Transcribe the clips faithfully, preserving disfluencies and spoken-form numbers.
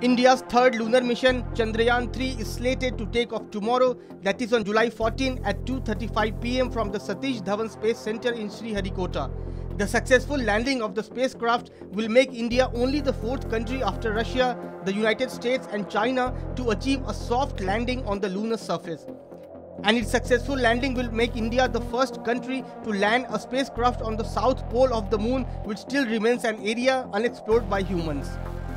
India's third lunar mission, Chandrayaan three, is slated to take off tomorrow, that is on July fourteenth at two thirty-five p m from the Satish Dhawan Space Centre in Sriharikota. The successful landing of the spacecraft will make India only the fourth country after Russia, the United States and China to achieve a soft landing on the lunar surface. And its successful landing will make India the first country to land a spacecraft on the south pole of the moon, which still remains an area unexplored by humans.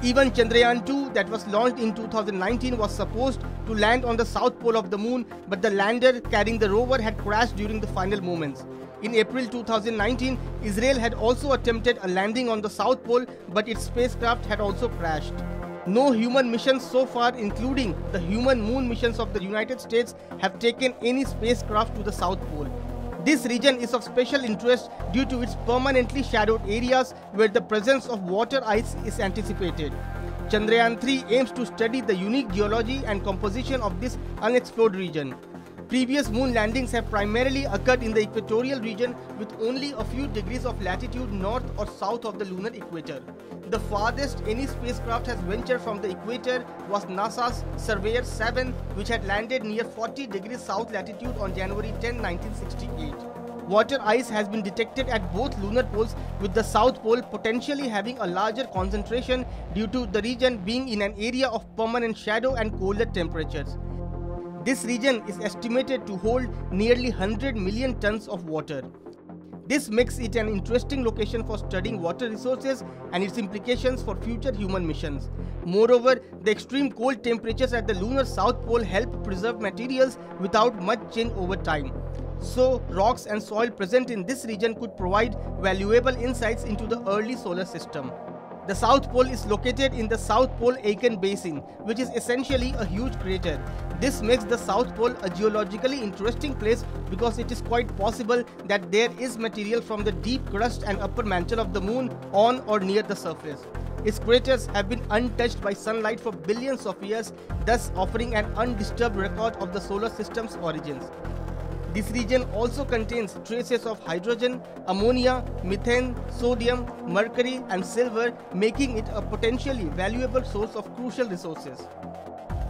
Even Chandrayaan two, that was launched in two thousand nineteen, was supposed to land on the south pole of the moon, but the lander carrying the rover had crashed during the final moments. In April two thousand nineteen, Israel had also attempted a landing on the south pole, but its spacecraft had also crashed. No human missions so far, including the human moon missions of the United States, have taken any spacecraft to the South Pole. This region is of special interest due to its permanently shadowed areas where the presence of water ice is anticipated. Chandrayaan three aims to study the unique geology and composition of this unexplored region. Previous moon landings have primarily occurred in the equatorial region with only a few degrees of latitude north or south of the lunar equator. The farthest any spacecraft has ventured from the equator was NASA's Surveyor seven, which had landed near forty degrees south latitude on January tenth nineteen sixty-eight. Water ice has been detected at both lunar poles, with the South Pole potentially having a larger concentration due to the region being in an area of permanent shadow and colder temperatures. This region is estimated to hold nearly one hundred million tons of water. This makes it an interesting location for studying water resources and its implications for future human missions. Moreover, the extreme cold temperatures at the lunar South Pole help preserve materials without much change over time. So, rocks and soil present in this region could provide valuable insights into the early solar system. The South Pole is located in the South Pole Aitken Basin, which is essentially a huge crater. This makes the South Pole a geologically interesting place because it is quite possible that there is material from the deep crust and upper mantle of the moon on or near the surface. Its craters have been untouched by sunlight for billions of years, thus offering an undisturbed record of the solar system's origins. This region also contains traces of hydrogen, ammonia, methane, sodium, mercury and silver, making it a potentially valuable source of crucial resources.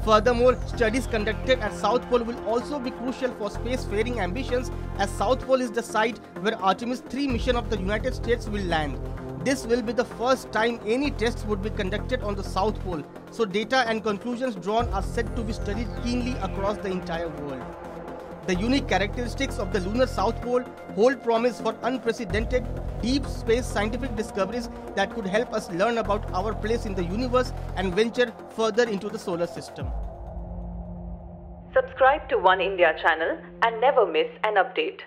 Furthermore, studies conducted at South Pole will also be crucial for spacefaring ambitions, as South Pole is the site where Artemis three mission of the United States will land. This will be the first time any tests would be conducted on the South Pole, so data and conclusions drawn are said to be studied keenly across the entire world. The unique characteristics of the lunar South Pole hold promise for unprecedented deep space scientific discoveries that could help us learn about our place in the universe and venture further into the solar system. Subscribe to One India channel and never miss an update.